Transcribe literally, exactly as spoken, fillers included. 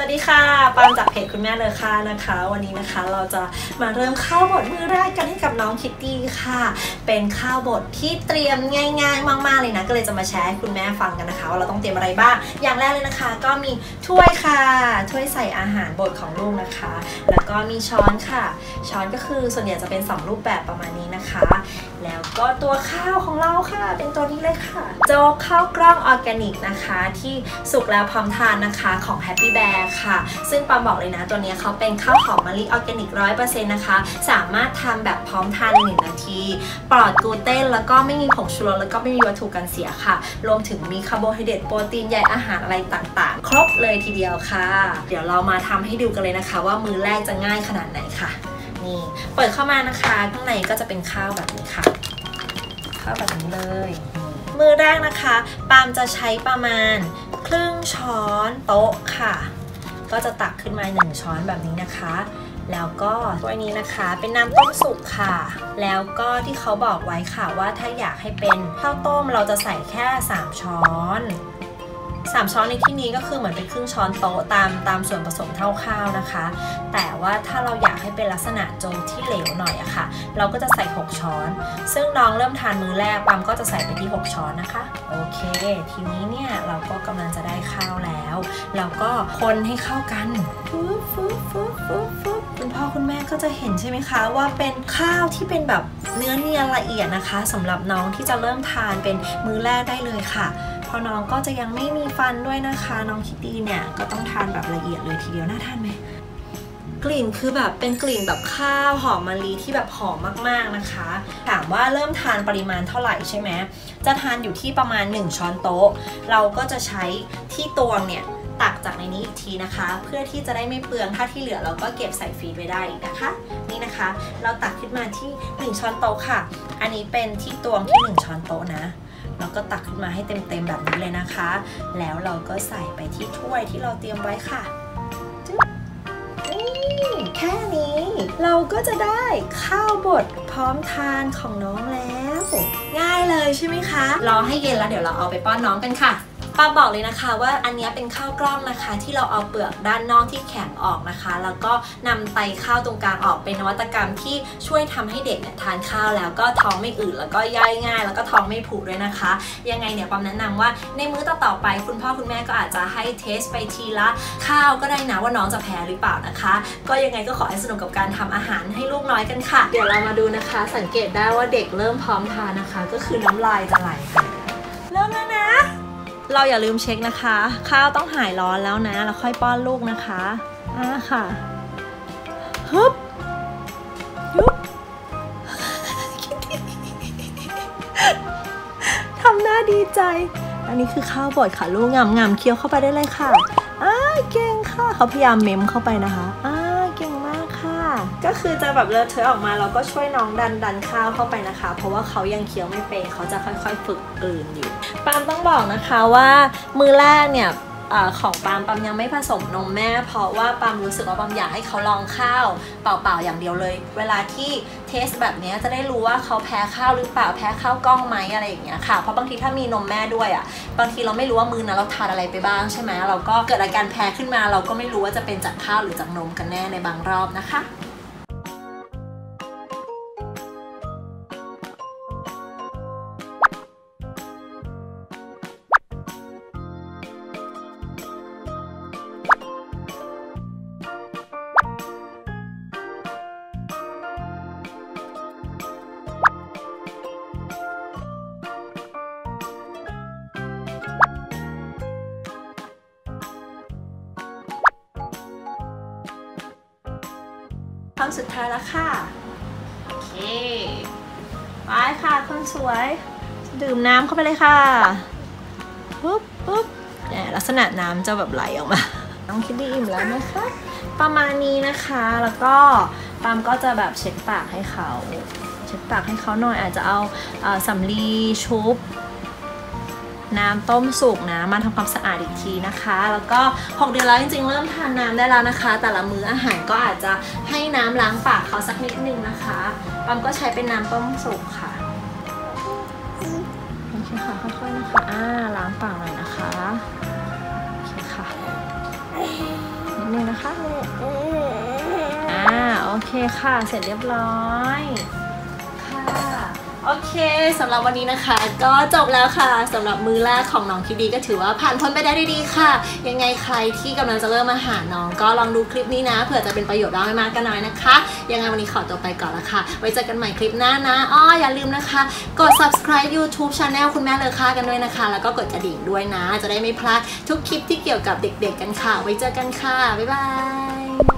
สวัสดีค่ะปามจากเพจคุณแม่เลอค่านะคะวันนี้นะคะเราจะมาเริ่มข้าวบดมือแรกกันให้กับน้องคิตตี้ค่ะเป็นข้าวบดที่เตรียมง่ายๆมากๆเลยนะก็เลยจะมาแชร์ให้คุณแม่ฟังกันนะคะว่าเราต้องเตรียมอะไรบ้างอย่างแรกเลยนะคะก็มีถ้วยค่ะถ้วยใส่อาหารบดของลูกนะคะแล้วก็มีช้อนค่ะช้อนก็คือส่วนใหญ่จะเป็นสองรูปแบบประมาณนี้นะคะแล้วก็ตัวข้าวของเราค่ะเป็นตัวนี้เลยค่ะโจ๊กข้าวกล้องออร์แกนิกนะคะที่สุกแล้วพร้อมทานนะคะของ Happy Bearค่ะซึ่งปามบอกเลยนะตัวนี้เขาเป็นข้าวหอมมะลิออร์แกนิก ร้อยเปอร์เซ็นต์ นะคะสามารถทำแบบพร้อมทานในหนึ่งนาทีปลอดกลูเตนแล้วก็ไม่มีผงชูรสแล้วก็ไม่มีวัตถุกันเสียค่ะรวมถึงมีคาร์โบไฮเดรตโปรตีนใยอาหารอะไรต่างๆครบเลยทีเดียวค่ะเดี๋ยวเรามาทำให้ดูกันเลยนะคะว่ามื้อแรกจะง่ายขนาดไหนค่ะนี่เปิดเข้ามานะคะข้างในก็จะเป็นข้าวแบบนี้ค่ะข้าวแบบนี้เลยมื้อแรกนะคะปามจะใช้ประมาณครึ่งช้อนโต๊ะค่ะก็จะตักขึ้นมาหนึ่งช้อนแบบนี้นะคะแล้วก็ตัวนี้นะคะเป็นน้ำต้มสุกค่ะแล้วก็ที่เขาบอกไว้ค่ะว่าถ้าอยากให้เป็นข้าวต้มเราจะใส่แค่สามช้อนสามช้อนในที่นี้ก็คือเหมือนเป็นครึ่งช้อนโต๊ะตามตามส่วนผสมเท่าข้าวนะคะแต่ว่าถ้าเราอยากให้เป็นลักษณะโจ๊กที่เหลวหน่อยอะค่ะเราก็จะใส่หกช้อนซึ่งน้องเริ่มทานมื้อแรกปามก็จะใส่ไปที่หกช้อนนะคะโอเคทีนี้เนี่ยเราก็กำลังจะได้ข้าวแล้วเราก็คนให้เข้ากันฟูฟูฟูฟูฟูคุณพ่อคุณแม่ก็จะเห็นใช่ไหมคะว่าเป็นข้าวที่เป็นแบบเนื้อเนียนละเอียดนะคะสำหรับน้องที่จะเริ่มทานเป็นมื้อแรกได้เลยค่ะพอน้องก็จะยังไม่มีฟันด้วยนะคะน้องคิตตี้เนี่ยก็ต้องทานแบบละเอียดเลยทีเดียวน่าทานไหมกลิ่นคือแบบเป็นกลิ่นแบบข้าวหอมมะลิที่แบบหอมมากๆนะคะถามว่าเริ่มทานปริมาณเท่าไหร่ใช่ไหมจะทานอยู่ที่ประมาณหนึ่งช้อนโต๊ะเราก็จะใช้ที่ตวงเนี่ยตักจากในนี้อีกทีนะคะเพื่อที่จะได้ไม่เปลืองถ้าที่เหลือเราก็เก็บใส่ฟรีซไว้ได้นะคะนี่นะคะเราตักขึ้นมาที่หนึ่งช้อนโต๊ะค่ะอันนี้เป็นที่ตวงที่หนึ่งช้อนโต๊ะนะแล้วก็ตักขึ้นมาให้เต็มๆแบบนี้เลยนะคะแล้วเราก็ใส่ไปที่ถ้วยที่เราเตรียมไว้ค่ะนี่แค่นี้เราก็จะได้ข้าวบดพร้อมทานของน้องแล้วง่ายเลยใช่ไหมคะรอให้เย็นแล้วเดี๋ยวเราเอาไปป้อนน้องกันค่ะปามบอกเลยนะคะว่าอันนี้เป็นข้าวกล้องนะคะที่เราเอาเปลือกด้านนอกที่แข็งออกนะคะแล้วก็นำไตข้าวตรงกลางออกเป็นนวัตกรรมที่ช่วยทำให้เด็กเนี่ยทานข้าวแล้วก็ท้องไม่อืดแล้วก็ย่อยง่ายแล้วก็ท้องไม่ผุด้วยนะคะยังไงเนี่ยปามแนะนำว่าในมื้อต่อๆไปคุณพ่อคุณแม่ก็อาจจะให้เทสไปทีละข้าวก็ได้นะว่าน้องจะแพ้หรือเปล่านะคะก็ยังไงก็ขอให้สนุกกับการทำอาหารให้ลูกน้อยกันค่ะเดี๋ยวเรามาดูนะคะสังเกตได้ว่าเด็กเริ่มพร้อมทานนะคะก็คือน้ำลายจะไหลเริ่มแล้วนะเราอย่าลืมเช็คนะคะข้าวต้องหายร้อนแล้วนะแล้วค่อยป้อนลูกนะคะอ่าค่ะฮึบฮึบทำหน้าดีใจอันนี้คือข้าวบดค่ะลูกงามงามเคี้ยวเข้าไปได้เลยค่ะอ่าเก่งค่ะเขาพยายามเม้มเข้าไปนะคะอ่าเก่งมากค่ะก็คือจะแบบเลอะเทอะออกมาเราก็ช่วยน้องดันดันข้าวเข้าไปนะคะเพราะว่าเขายังเคี้ยวไม่เป็นเขาจะค่อยๆฝึกกลืนอยู่ปามต้องบอกนะคะว่ามือแรกเนี่ยของปามปามยังไม่ผสมนมแม่เพราะว่าปามรู้สึกว่าปามอยากให้เขาลองข้าวเปล่าๆอย่างเดียวเลยเวลาที่เทสแบบนี้จะได้รู้ว่าเขาแพ้ข้าวหรือเปล่าแพ้ข้าวกล้องไหมอะไรอย่างเงี้ยค่ะเพราะบางทีถ้ามีนมแม่ด้วยอ่ะบางทีเราไม่รู้ว่ามื้อนั้นเราทานอะไรไปบ้างใช่ไหมเราก็เกิดอาการแพ้ขึ้นมาเราก็ไม่รู้ว่าจะเป็นจากข้าวหรือจากนมกันแน่ในบางรอบนะคะคำสุดท้ายแล้วค่ะโอเคไปค่ะคนสวยดื่มน้ำเข้าไปเลยค่ะปุ๊บปุ๊บเนี่ยลักษณะน้ำจะแบบไหลออกมาน้องคิดดีอิ่มแล้วไหมคะประมาณนี้นะคะแล้วก็ปามก็จะแบบเช็ดปากให้เขาเช็ดปากให้เขาหน่อยอาจจะเอาสำลีชุบน้ำต้มสุกนะมาทำความสะอาดอีกทีนะคะแล้วก็หกเดือนแล้วจริงๆเริ่มทานน้ำได้แล้วนะคะแต่ละมื้ออาหารก็อาจจะให้น้ำล้างปากเขาสักนิดนึงนะคะปามก็ใช้เป็นน้ำต้มสุกค่ะโอเคค่ะค่อยๆนะคะอ่าล้างปากหน่อยนะคะโอเคค่ะ อ่าโอเคค่ะเสร็จเรียบร้อยค่ะโอเคสำหรับวันนี้นะคะก็จบแล้วค่ะสำหรับมือแรกของน้องคิดดีก็ถือว่าผ่านพ้นไปได้ด้วยดีค่ะยังไงใครที่กำลังจะเริ่มอาหารน้องก็ลองดูคลิปนี้นะเผื่อจะเป็นประโยชน์บ้างไม่มากก็น้อยนะคะยังไงวันนี้ขอตัวไปก่อนละค่ะไว้เจอกันใหม่คลิปหน้านะอ้ออย่าลืมนะคะกด subscribe YouTube Channel คุณแม่เลอค่ากันด้วยนะคะแล้วก็กดกระดิ่งด้วยนะจะได้ไม่พลาดทุกคลิปที่เกี่ยวกับเด็กๆกันค่ะไว้เจอกันค่ะบ๊ายบาย